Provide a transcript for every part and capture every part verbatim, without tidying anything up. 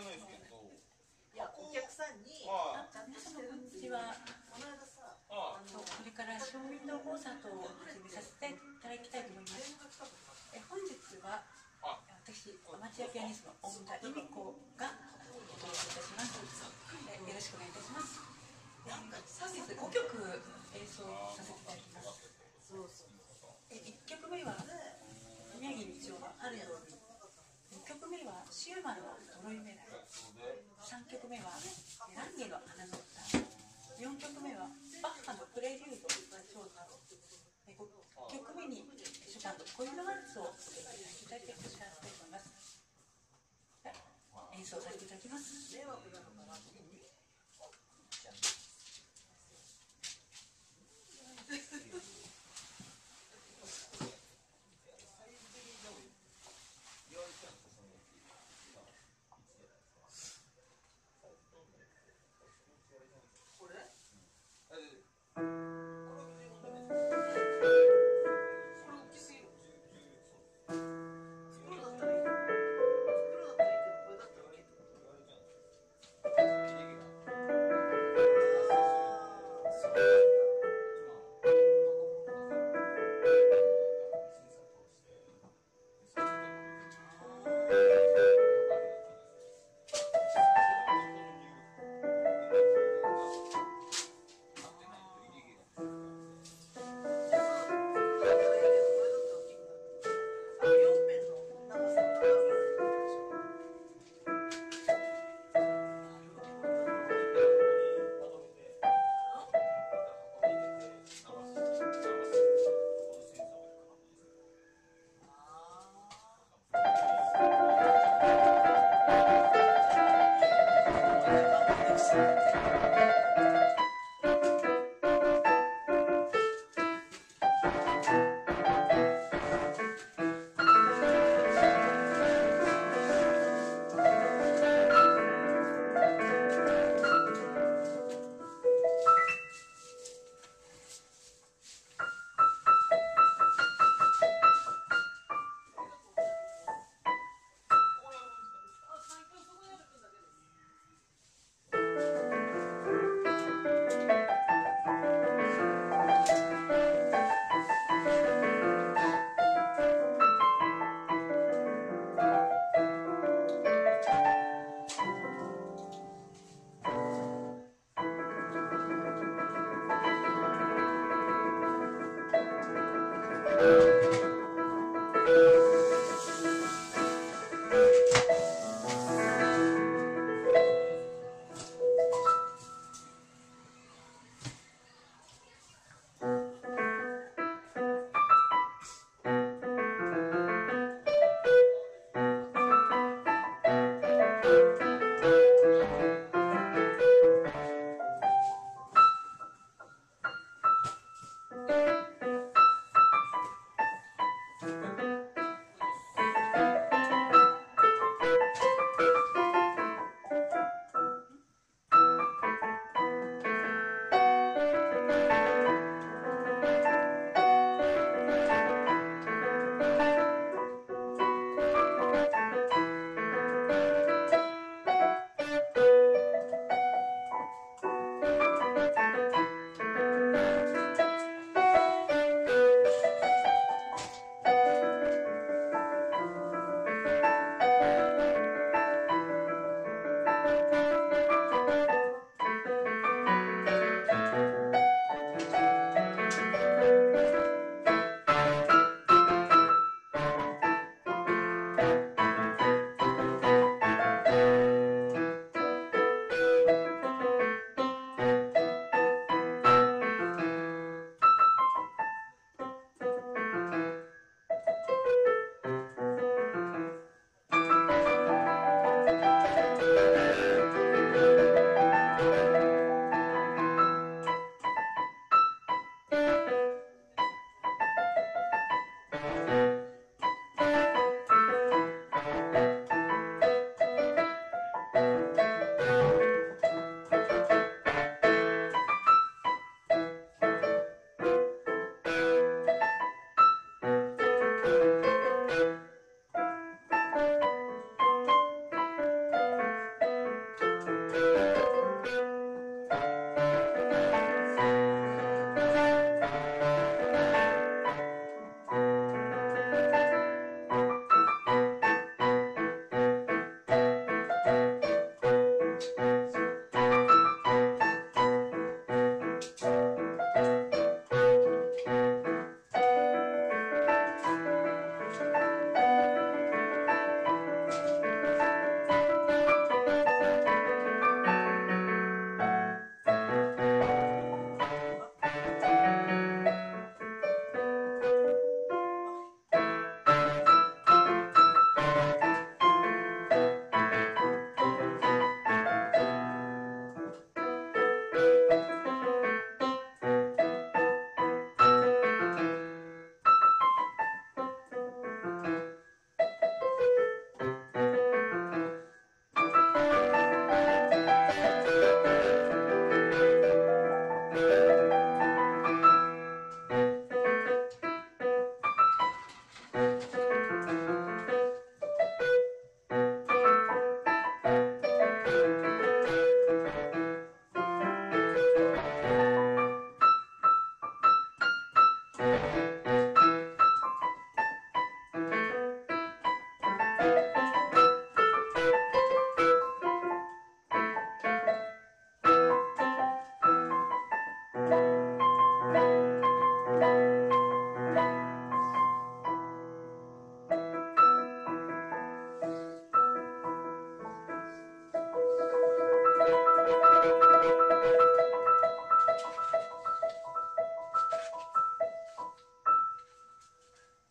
らないですけど。いや、お客さんに、なんか、私は、この間さ、あの、これから将棋のコンサートを始めさせていただきたいと思います。え、本日は、私、アマチュアピアニストの小田由美子が、お届けいたします。よろしくお願いいたします。本日、ごきょく演奏させていただきます。そうそうえ、いっきょくめは、宮城道夫の春より。にきょくめはシューマンの「呪いメダル」、さんきょくめは「ランゲの花の歌」、よんきょくめはバッハの「プレリュード」など、ごきょくめにショパンの「恋のワルツ」をお聴きいただいてほしいなと思います。演奏させていただきます。迷惑なのかな。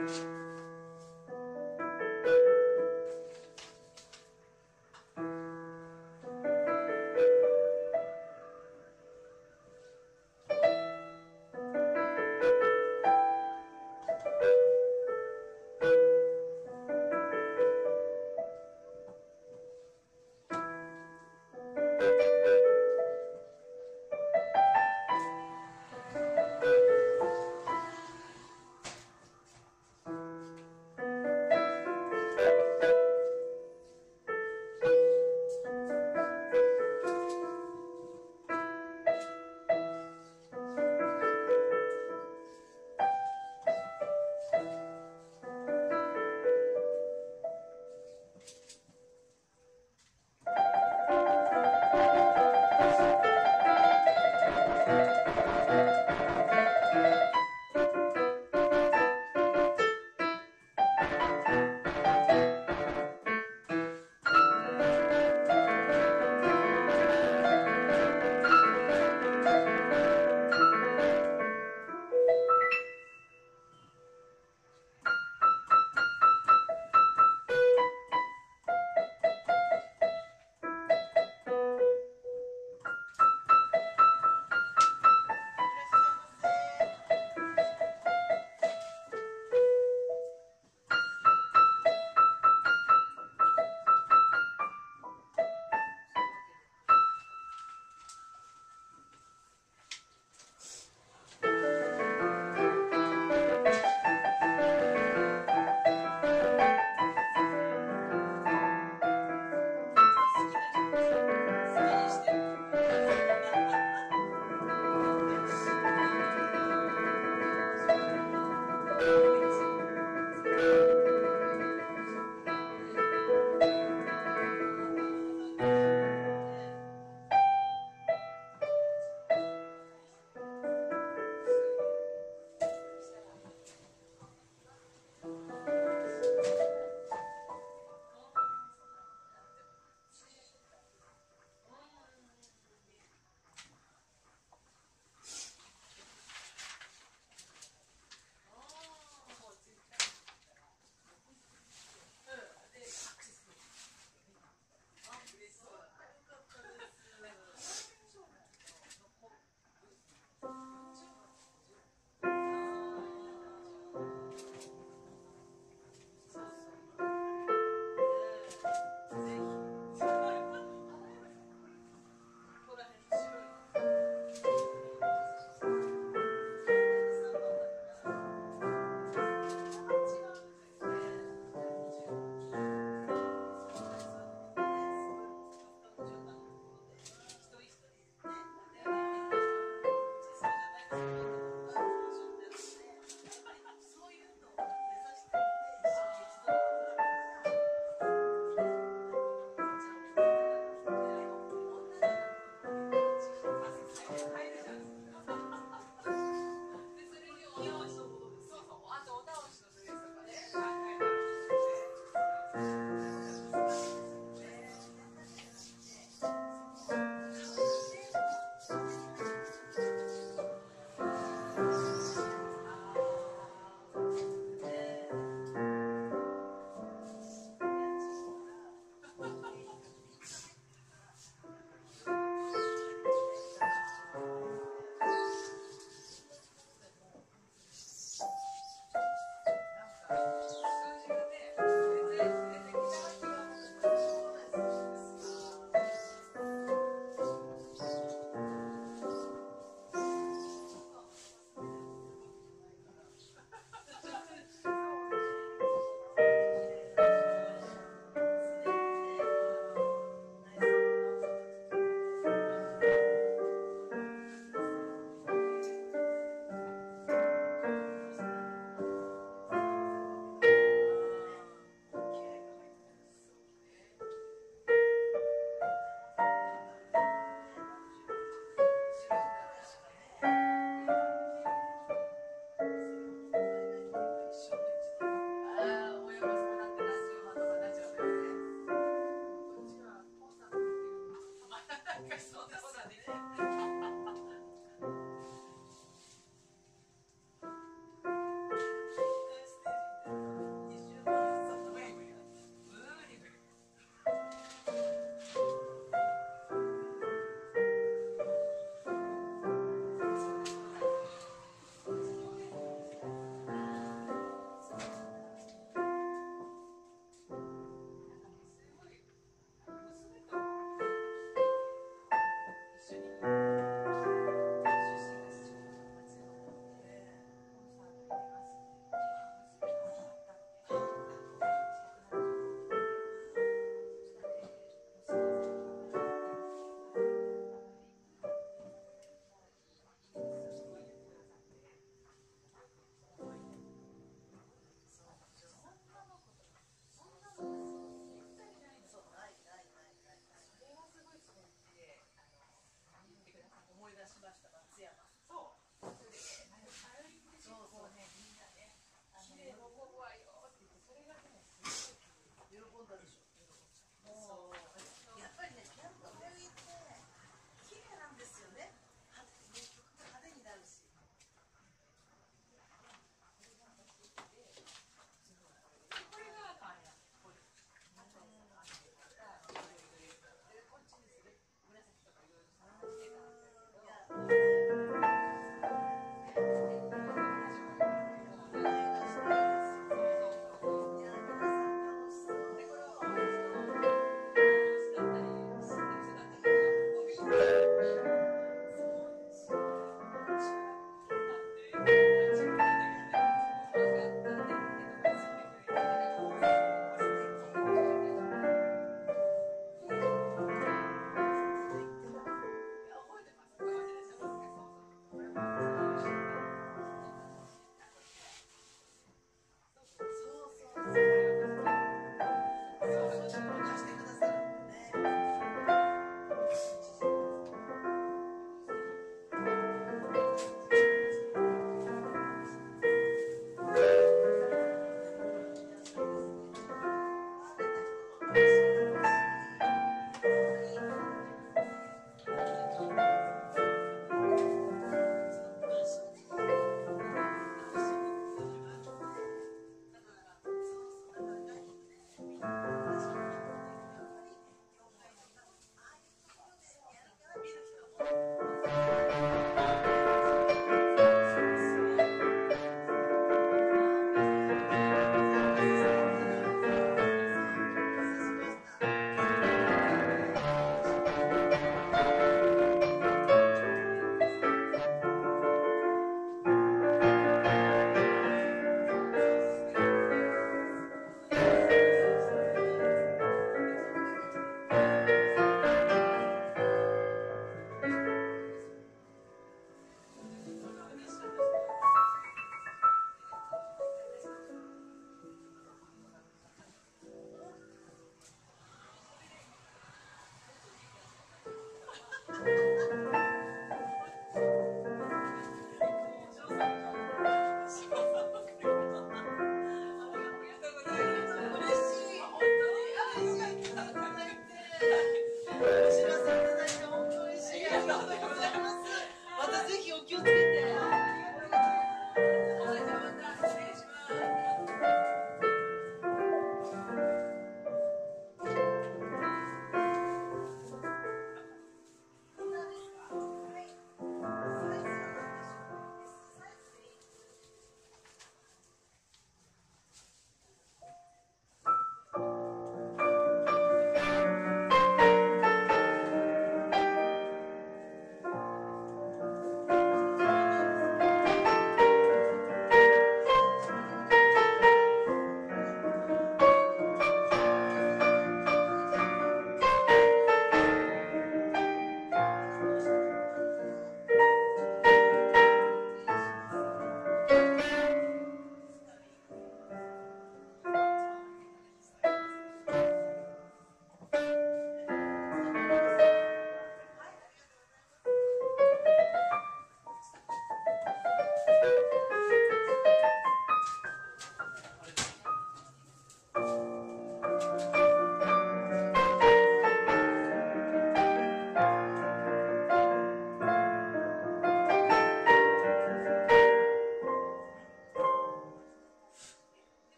You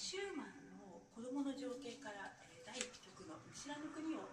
シューマンの「子どもの情景」からだいいっきょくの「見知らぬ国」を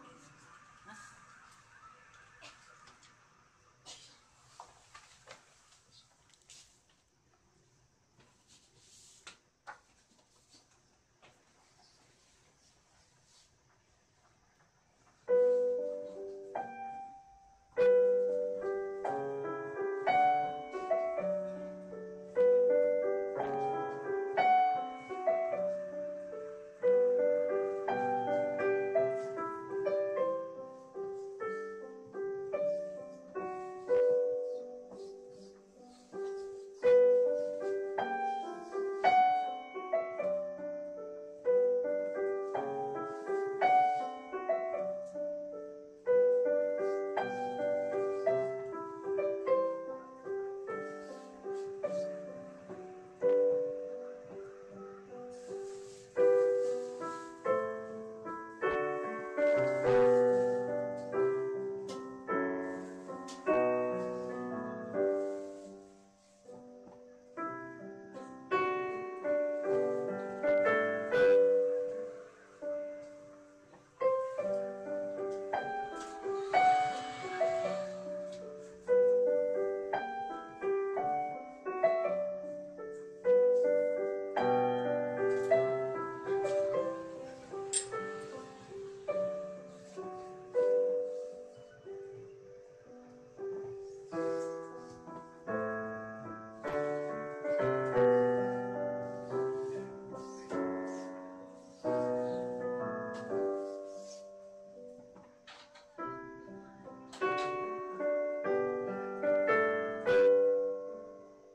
演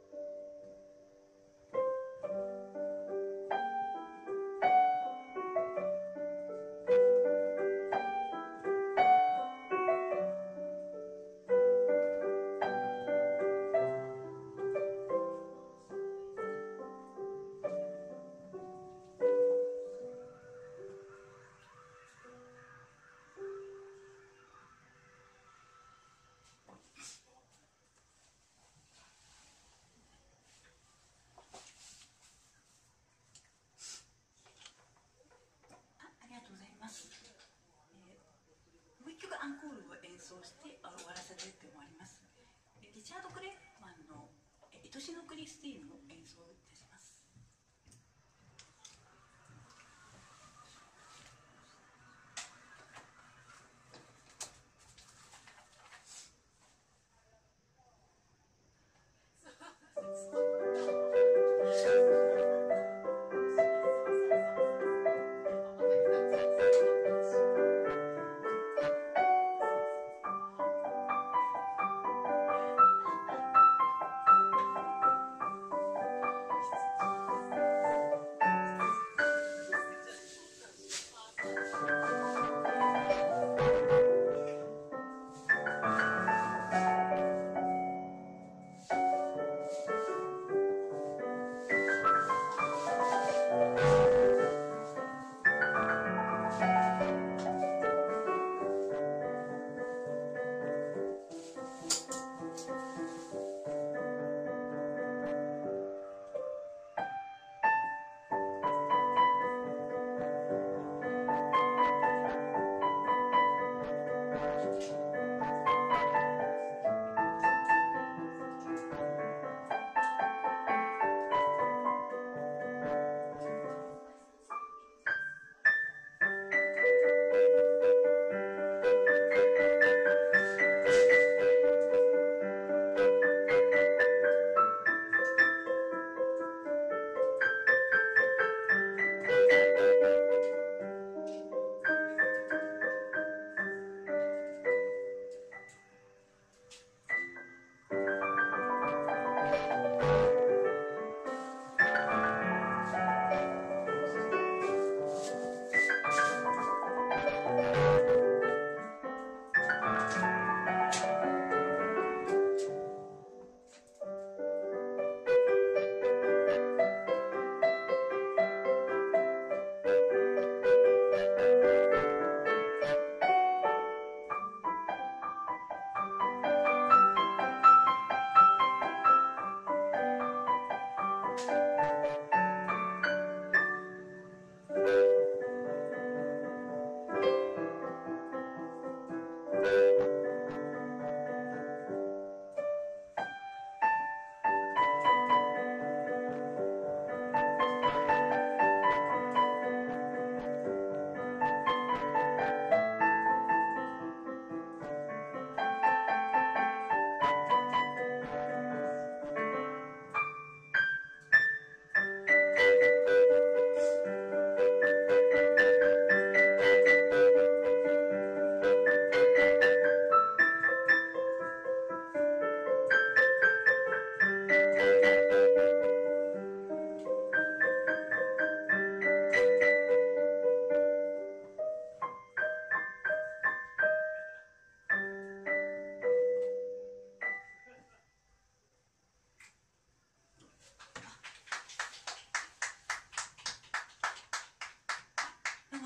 奏していきます。アンコールを演奏して終わらせてってもあります。リチャード・クレフマンの「愛しのクリスティーヌ」を演奏いたします。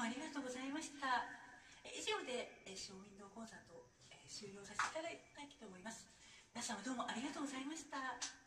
ありがとうございました。以上でショーウィンドウコンサートを終了させていただきたいと思います。皆様どうもありがとうございました。